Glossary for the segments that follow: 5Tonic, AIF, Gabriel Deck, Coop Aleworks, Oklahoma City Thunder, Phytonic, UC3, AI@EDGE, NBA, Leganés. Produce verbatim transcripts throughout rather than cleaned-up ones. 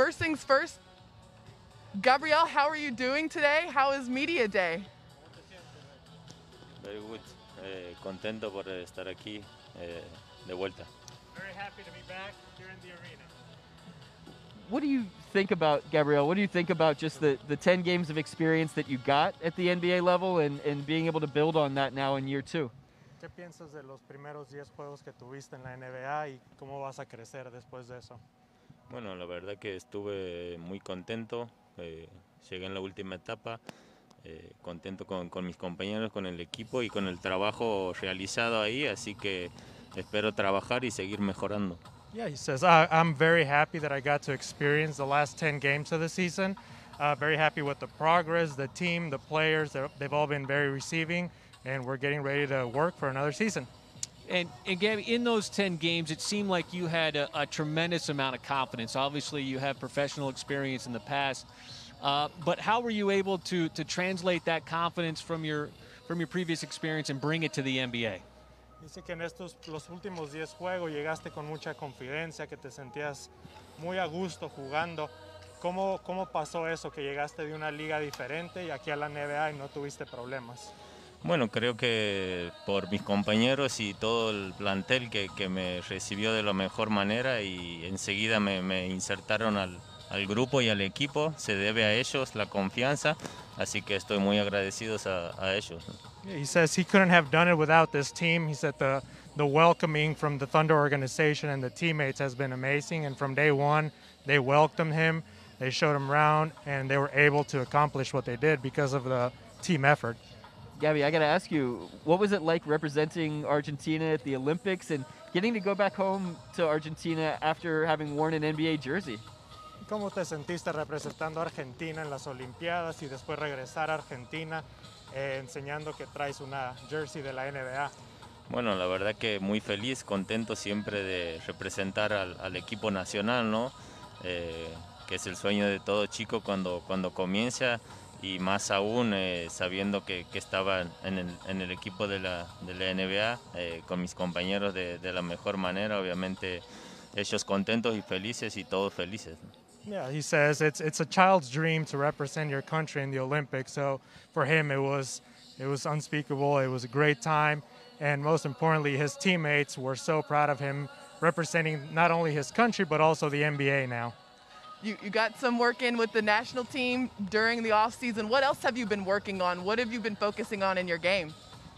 First things first, Gabriel, how are you doing today? How is Media Day? Very good. Eh, contento por estar aquí eh, de vuelta. Very happy to be back here in the arena. What do you think about, Gabriel, what do you think about just the, the ten games of experience that you got at the N B A level and, and being able to build on that now in year two? ¿Qué piensas de los primeros diez juegos que tuviste en la N B A y cómo vas a crecer después de eso? Bueno, la verdad que estuve muy contento, eh, llegué en la última etapa, eh, contento con, con mis compañeros, con el equipo y con el trabajo realizado ahí, así que espero trabajar y seguir mejorando. Yeah, he says, I'm very happy that I got to experience the last ten games of the season. Uh, very happy with the progress, the team, the players, they've all been very receiving, and we're getting ready to work for another season. And, and Gabby, in those ten games, it seemed like you had a, a tremendous amount of confidence. Obviously, you have professional experience in the past, uh, but how were you able to, to translate that confidence from your, from your previous experience and bring it to the N B A? Dice que en estos, los últimos diez juegos llegaste con mucha confidencia, que te sentías muy a gusto jugando. ¿Cómo, cómo pasó eso, que llegaste de una liga diferente y aquí a la N B A y no tuviste problemas? Bueno, creo que por mis compañeros y todo el plantel que, que me recibió de la mejor manera y enseguida me, me insertaron al, al grupo y al equipo. Se debe a ellos la confianza, así que estoy muy agradecido a, a ellos. He says he couldn't have done it without this team. He said the, the welcoming from the Thunder organization and the teammates has been amazing. And from day one, they welcomed him, they showed him around, and they were able to accomplish what they did because of the team effort. Gabby, I got to ask you, what was it like representing Argentina at the Olympics and getting to go back home to Argentina after having worn an N B A jersey? ¿Cómo te sentiste representando a Argentina en las Olimpiadas y después regresar a Argentina? Eh, enseñando que traes una jersey de la N B A. Bueno, la verdad que muy feliz, contento siempre de representar al, al equipo nacional, ¿no? Eh, que es el sueño de todo chico cuando, cuando comienza y más aún eh, sabiendo que, que estaba en el, en el equipo de la, de la N B A eh, con mis compañeros de, de la mejor manera, obviamente ellos contentos y felices y todos felices, ¿no? Yeah, he says it's it's a child's dream to represent your country in the Olympics. So for him, it was it was unspeakable. It was a great time, and most importantly, his teammates were so proud of him representing not only his country but also the N B A now. You you got some work in with the national team during the off season. What else have you been working on? What have you been focusing on in your game?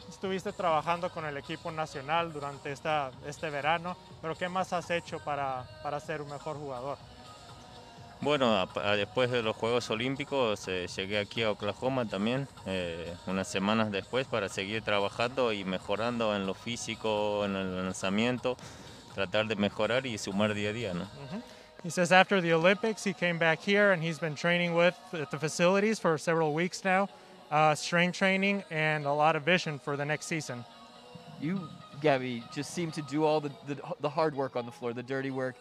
Estuviste trabajando con el equipo nacional durante esta este verano, pero ¿qué más has hecho para para ser un mejor jugador? Bueno, a, a, después de los Juegos Olímpicos eh, llegué aquí a Oklahoma también, eh, unas semanas después, para seguir trabajando y mejorando en lo físico, en el lanzamiento, tratar de mejorar y sumar día a día, ¿no? Mm-hmm. He says after the Olympics he came back here and he's been training with at the facilities for several weeks now, uh, strength training and a lot of vision for the next season. You, Gabby, just seem to do all the, the, the hard work on the floor, the dirty work.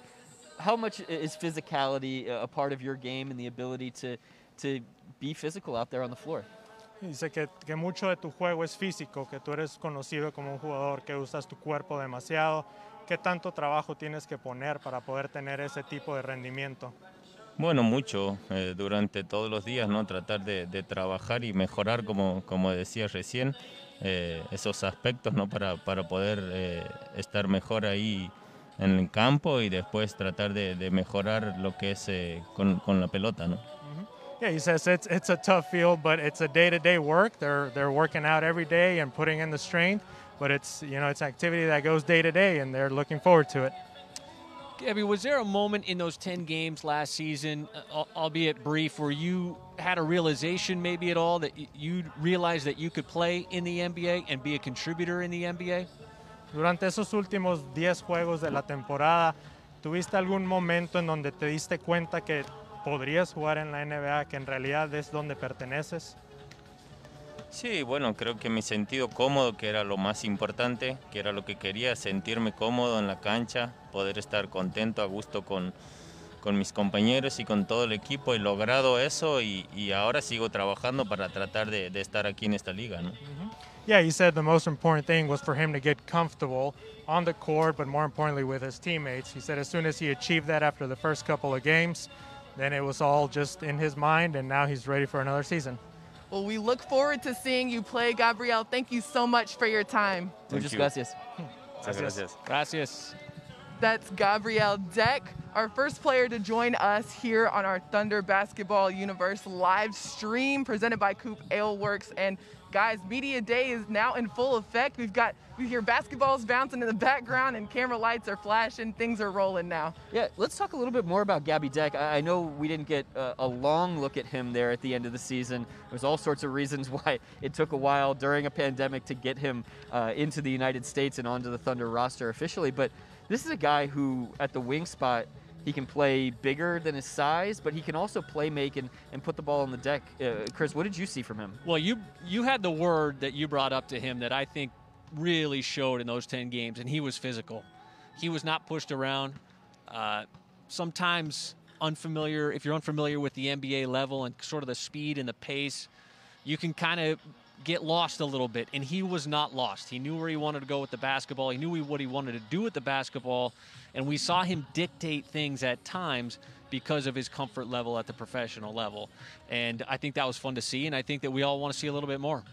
How much is physicality a part of your game and the ability to, to be physical out there on the floor? Dice que, que mucho de tu juego es físico, que tú eres conocido como un jugador que usas tu cuerpo demasiado. ¿Qué tanto trabajo tienes que poner para poder tener ese tipo de rendimiento? Bueno, mucho. Eh, durante todos los días, ¿no? Tratar de, de trabajar y mejorar, como, como decía recién, eh, esos aspectos, ¿no? Para, para poder eh, estar mejor ahí en el campo y después tratar de, de mejorar lo que es eh, con, con la pelota, ¿no? Mm-hmm. Yeah, he says it's, it's a tough field, but it's a day-to-day work. They're, they're working out every day and putting in the strength, but it's, you know, it's activity that goes day-to-day, and they're looking forward to it. Gabby, was there a moment in those ten games last season, albeit brief, where you had a realization maybe at all that you realized that you could play in the N B A and be a contributor in the N B A? Durante esos últimos diez juegos de la temporada, ¿tuviste algún momento en donde te diste cuenta que podrías jugar en la N B A, que en realidad es donde perteneces? Sí, bueno, creo que mi sentido cómodo, que era lo más importante, que era lo que quería, sentirme cómodo en la cancha, poder estar contento, a gusto con, con mis compañeros y con todo el equipo. He logrado eso y, y ahora sigo trabajando para tratar de, de estar aquí en esta liga, ¿no? Uh-huh. Yeah, he said the most important thing was for him to get comfortable on the court, but more importantly with his teammates. He said as soon as he achieved that after the first couple of games, then it was all just in his mind, and now he's ready for another season. Well, we look forward to seeing you play, Gabriel. Thank you so much for your time. Thank Muchas you. gracias. Gracias. Gracias. That's Gabriel Deck, our first player to join us here on our Thunder Basketball Universe live stream presented by Coop Aleworks. And guys, Media Day is now in full effect. We've got, we hear basketballs bouncing in the background and camera lights are flashing. Things are rolling now. Yeah, let's talk a little bit more about Gabby Deck. I, I know we didn't get a, a long look at him there at the end of the season. There's all sorts of reasons why it took a while during a pandemic to get him uh, into the United States and onto the Thunder roster officially. But this is a guy who, at the wing spot, he can play bigger than his size, but he can also play make and, and put the ball on the deck. Uh, Chris, what did you see from him? Well, you you had the word that you brought up to him that I think really showed in those ten games, and he was physical. He was not pushed around. Uh, sometimes unfamiliar, if you're unfamiliar with the N B A level and sort of the speed and the pace, you can kind of get lost a little bit, and he was not lost. He knew where he wanted to go with the basketball. He knew what he wanted to do with the basketball, and we saw him dictate things at times because of his comfort level at the professional level. And I think that was fun to see, and I think that we all want to see a little bit more.